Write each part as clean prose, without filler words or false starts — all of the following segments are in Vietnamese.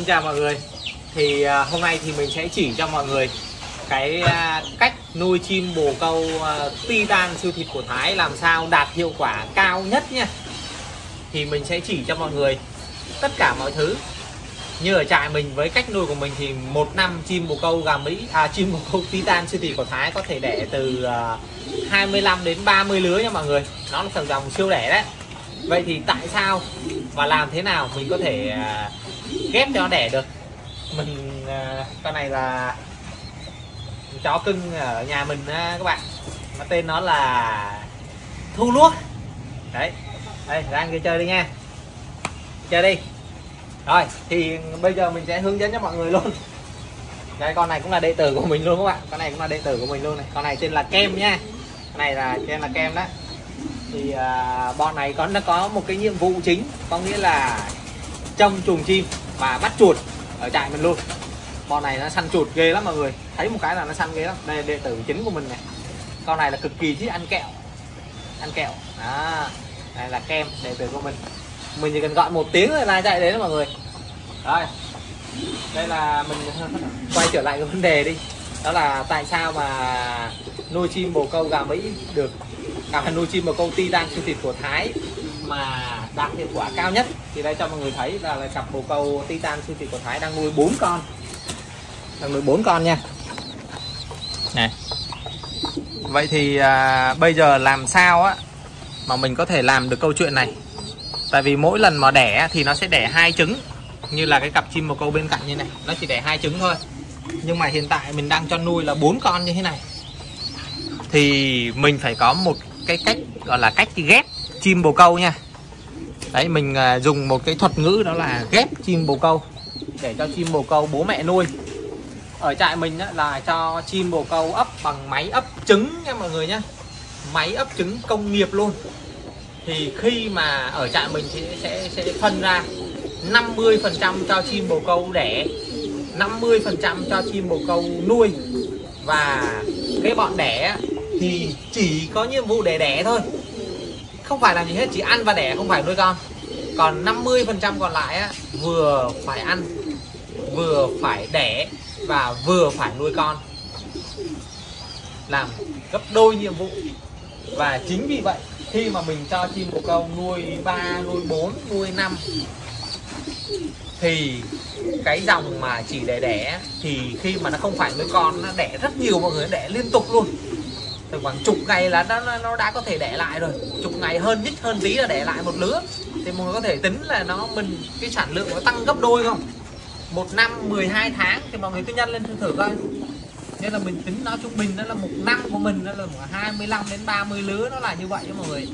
Xin chào mọi người. Thì hôm nay thì mình sẽ chỉ cho mọi người cái cách nuôi chim bồ câu Titan siêu thịt của Thái làm sao đạt hiệu quả cao nhất nha. Thì mình sẽ chỉ cho mọi người tất cả mọi thứ. Như ở trại mình với cách nuôi của mình thì một năm chim bồ câu gà Mỹ, chim bồ câu Titan siêu thịt của Thái có thể đẻ từ 25 đến 30 lứa nha mọi người. Nó là thằng dòng siêu đẻ đấy. Vậy thì tại sao và làm thế nào mình có thể ghép cho nó đẻ được? Mình con này là chó cưng ở nhà mình các bạn, mà tên nó là Thu Luốc đấy. Đây, ra ăn kia chơi đi nha, chơi đi. Rồi thì bây giờ mình sẽ hướng dẫn cho mọi người luôn. Đây, con này cũng là đệ tử của mình luôn các bạn, con này cũng là đệ tử của mình luôn này. Con này tên là Kem nha, con này là tên là Kem đó. Thì bọn này nó có một cái nhiệm vụ chính, có nghĩa là trong chuồng chim và bắt chuột ở trại mình luôn. Con này nó săn chuột ghê lắm mọi người, thấy một cái là nó săn ghê lắm. Đây là đệ tử chính của mình này. Con này là cực kỳ thích ăn kẹo, ăn kẹo đó. Đây là Kem, đệ tử của mình. Mình chỉ cần gọi một tiếng rồi là chạy đến đó mọi người. Rồi, đây là mình quay trở lại cái vấn đề đi, đó là tại sao mà nuôi chim bồ câu gà Mỹ được, nuôi chim bồ câu Titan siêu thịt của Thái mà đạt hiệu quả cao nhất. Thì đây cho mọi người thấy là cặp bồ câu Titan siêu thịt của Thái đang nuôi 4 con, đang nuôi 4 con nha này. Vậy thì bây giờ làm sao á mà mình có thể làm được câu chuyện này? Tại vì mỗi lần mà đẻ thì nó sẽ đẻ 2 trứng, như là cái cặp chim bồ câu bên cạnh như này, nó chỉ đẻ 2 trứng thôi. Nhưng mà hiện tại mình đang cho nuôi là 4 con như thế này. Thì mình phải có một cái cách gọi là cách ghép chim bồ câu nha. Đấy, mình dùng một cái thuật ngữ đó là ghép chim bồ câu để cho chim bồ câu bố mẹ nuôi. Ở trại mình á, là cho chim bồ câu ấp bằng máy ấp trứng nha mọi người nhé, máy ấp trứng công nghiệp luôn. Thì khi mà ở trại mình thì sẽ phân ra 50% cho chim bồ câu đẻ, 50% cho chim bồ câu nuôi. Và cái bọn đẻ thì chỉ có nhiệm vụ để đẻ thôi, không phải làm gì hết, chỉ ăn và đẻ, không phải nuôi con. Còn 50% còn lại á, vừa phải ăn, vừa phải đẻ và vừa phải nuôi con, làm gấp đôi nhiệm vụ. Và chính vì vậy khi mà mình cho chim bồ câu nuôi 3, nuôi 4, nuôi 5 thì cái dòng mà chỉ để đẻ thì khi mà nó không phải nuôi con, nó đẻ rất nhiều mọi người, đẻ liên tục luôn. Từ khoảng chục ngày là nó đã có thể đẻ lại rồi, chục ngày hơn, ít hơn tí là đẻ lại một lứa. Thì mọi người có thể tính là cái sản lượng nó tăng gấp đôi không? Một năm 12 tháng thì mọi người cứ nhân lên thử coi. Nên là mình tính nó trung bình đó là một năm của mình đó là 25 đến 30 lứa, nó là như vậy đó mọi người.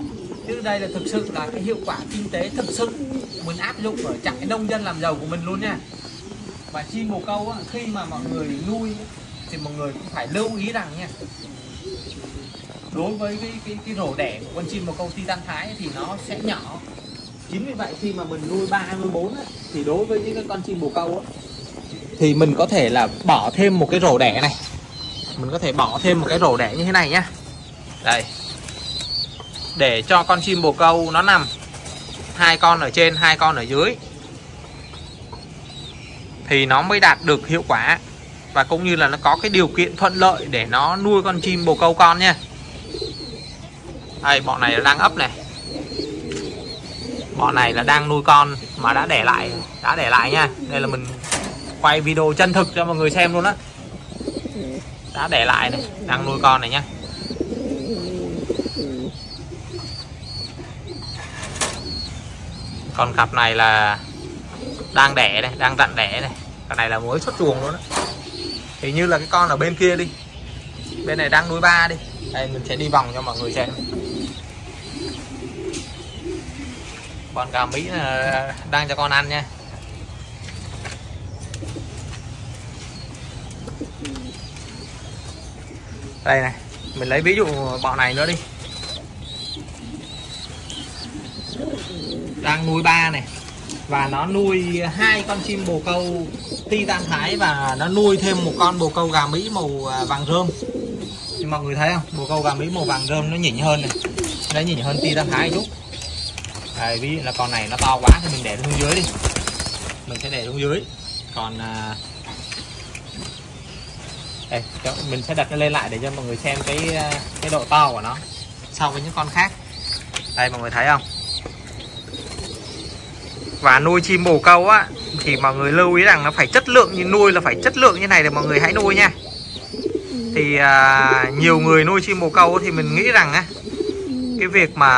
Chứ đây là thực sự là cái hiệu quả kinh tế thực sự mình áp dụng ở trại nông dân làm giàu của mình luôn nha. Và chim bồ câu á, khi mà mọi người nuôi thì mọi người cũng phải lưu ý rằng nha, đối với cái rổ đẻ của con chim bồ câu Titan Thái thì nó sẽ nhỏ. Chính vì vậy khi mà mình nuôi 3, nuôi 4 á, thì đối với những cái con chim bồ câu á, thì mình có thể là bỏ thêm một cái rổ đẻ này, mình có thể bỏ thêm một cái rổ đẻ như thế này nhá. Đây, để cho con chim bồ câu nó nằm 2 con ở trên, 2 con ở dưới thì nó mới đạt được hiệu quả, và cũng như là nó có cái điều kiện thuận lợi để nó nuôi con chim bồ câu con nha. Đây, bọn này đang ấp này, bọn này là đang nuôi con mà đã đẻ lại, nha. Đây là mình quay video chân thực cho mọi người xem luôn á, đã đẻ lại này, đang nuôi con này nhá. Còn cặp này là đang đẻ này, đang dặn đẻ này. Con này là mới xuất chuồng luôn đó. Thì như là cái con ở bên kia đi, bên này đang nuôi 3 đi. Đây, mình sẽ đi vòng cho mọi người xem. Con gà Mỹ đang cho con ăn nha. Đây này, mình lấy ví dụ bọn này nữa đi, đang nuôi 3 này, và nó nuôi 2 con chim bồ câu Titan Thái và nó nuôi thêm một con bồ câu gà Mỹ màu vàng rơm. Nhưng mọi người thấy không, bồ câu gà Mỹ màu vàng rơm nó nhỉnh hơn này, nó nhỉnh hơn Titan Thái chút. Đấy, ví dụ là con này nó to quá thì mình để xuống dưới đi, mình sẽ để xuống dưới. Còn đây, mình sẽ đặt nó lên lại để cho mọi người xem cái độ to của nó so với những con khác. Đây mọi người thấy không? Và nuôi chim bồ câu á thì mọi người lưu ý rằng nó phải chất lượng, như nuôi là phải chất lượng như này thì mọi người hãy nuôi nha. Thì nhiều người nuôi chim bồ câu thì mình nghĩ rằng á, cái việc mà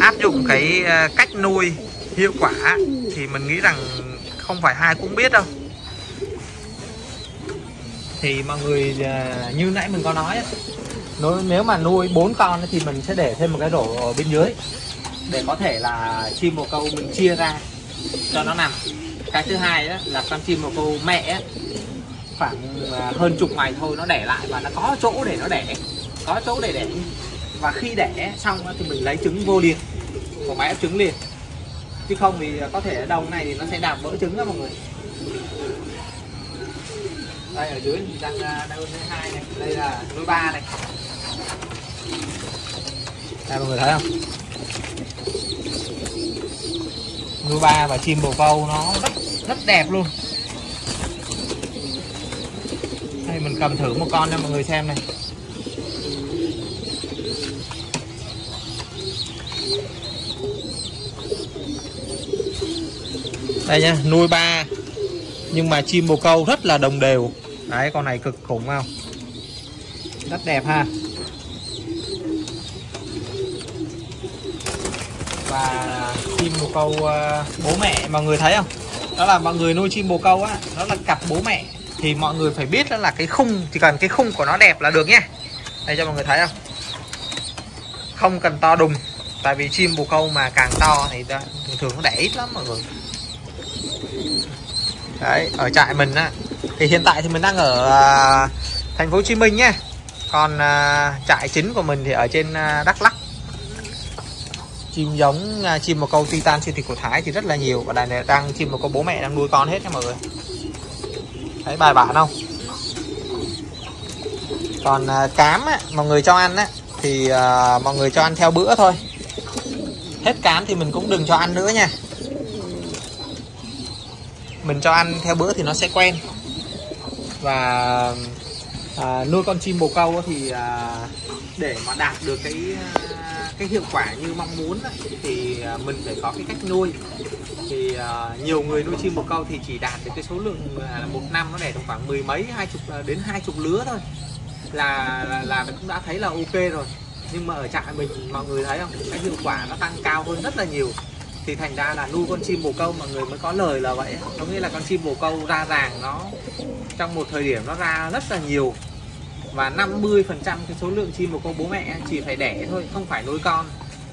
áp dụng cái cách nuôi hiệu quả thì mình nghĩ rằng không phải ai cũng biết đâu. Thì mọi người như nãy mình có nói, nếu mà nuôi 4 con thì mình sẽ để thêm một cái rổ ở bên dưới để có thể là chim bồ câu mình chia ra cho nó nằm. Cái thứ hai đó là con chim bồ câu mẹ khoảng hơn chục ngày thôi nó đẻ lại và nó có chỗ để nó đẻ, có chỗ để đẻ. Và khi đẻ xong thì mình lấy trứng vô liền, của máy ép trứng liền, chứ không thì có thể ở đầu này thì nó sẽ đạp vỡ trứng đó mọi người. Đây ở dưới thì đang nuôi 2 này, đây là nuôi 3 này. Đây mọi người thấy không? Nuôi 3 và chim bồ câu nó rất đẹp luôn. Đây mình cầm thử một con cho mọi người xem này. Đây nha, nuôi 3 nhưng mà chim bồ câu rất là đồng đều. Đấy, con này cực khủng không? Rất đẹp ha. Và chim bồ câu bố mẹ mọi người thấy không? Đó là mọi người nuôi chim bồ câu á, nó là cặp bố mẹ thì mọi người phải biết đó là cái khung, chỉ cần cái khung của nó đẹp là được nhé. Đây cho mọi người thấy không? Không cần to đùng, tại vì chim bồ câu mà càng to thì thường nó đẻ ít lắm mọi người. Đấy, ở trại mình á thì hiện tại thì mình đang ở thành phố Hồ Chí Minh nhé. Còn trại chính của mình thì ở trên Đắk Lắk. Chim giống chim bồ câu Titan siêu thịt của Thái thì rất là nhiều, và đài này đang chim bồ câu bố mẹ đang nuôi con hết nha mọi người. Thấy bài bản không? Còn cám á, mọi người cho ăn á thì mọi người cho ăn theo bữa thôi. Hết cám thì mình cũng đừng cho ăn nữa nha. Mình cho ăn theo bữa thì nó sẽ quen. Và nuôi con chim bồ câu thì để mà đạt được cái hiệu quả như mong muốn thì mình phải có cái cách nuôi. Thì nhiều người nuôi chim bồ câu thì chỉ đạt được cái số lượng một năm nó đẻ được khoảng 10 mấy 20 đến 20 lứa thôi là mình cũng đã thấy là ok rồi. Nhưng mà ở trại mình mọi người thấy không, cái hiệu quả nó tăng cao hơn rất là nhiều. Thì thành ra là nuôi con chim bồ câu mọi người mới có lời là vậy. Có nghĩa là con chim bồ câu ra ràng nó trong một thời điểm nó ra rất là nhiều. Và 50% cái số lượng chim bồ câu bố mẹ chỉ phải đẻ thôi, không phải nuôi con.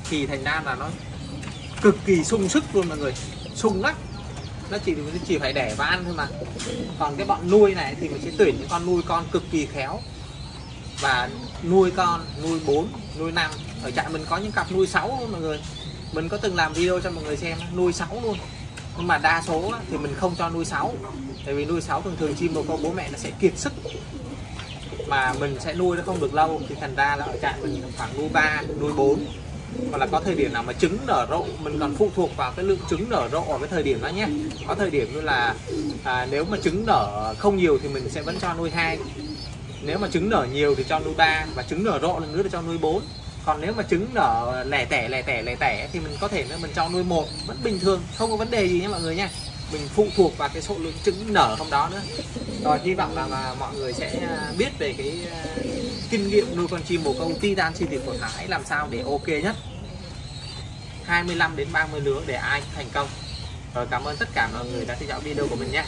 Thì thành ra là nó cực kỳ sung sức luôn mọi người. Sung lắm. Nó chỉ phải đẻ và ăn thôi mà. Còn cái bọn nuôi này thì mình sẽ tuyển những con nuôi con cực kỳ khéo. Và nuôi con, nuôi 4, nuôi 5. Ở trại mình có những cặp nuôi 6 luôn mọi người. Mình có từng làm video cho mọi người xem nuôi 6 luôn. Nhưng mà đa số thì mình không cho nuôi 6. Tại vì nuôi 6 thường thường chim bồ câu bố mẹ nó sẽ kiệt sức. Mà mình sẽ nuôi nó không được lâu. Thì thành ra là ở trại mình khoảng nuôi 3, nuôi 4. Hoặc là có thời điểm nào mà trứng nở rộ, mình còn phụ thuộc vào cái lượng trứng nở rộ ở cái thời điểm đó nhé. Có thời điểm như là nếu mà trứng nở không nhiều thì mình sẽ vẫn cho nuôi 2. Nếu mà trứng nở nhiều thì cho nuôi 3. Và trứng nở rộ lần nữa thì cho nuôi 4. Còn nếu mà trứng nở lẻ tẻ thì mình có thể mình cho nuôi 1 vẫn bình thường, không có vấn đề gì nhé mọi người nha. Mình phụ thuộc vào cái số lượng trứng nở hôm đó nữa. Rồi hy vọng là mọi người sẽ biết về cái kinh nghiệm nuôi con chim bồ câu Titan siêu thịt của Thái làm sao để ok nhất. 25 đến 30 lứa để ai thành công. Rồi cảm ơn tất cả mọi người đã theo dõi video của mình nha.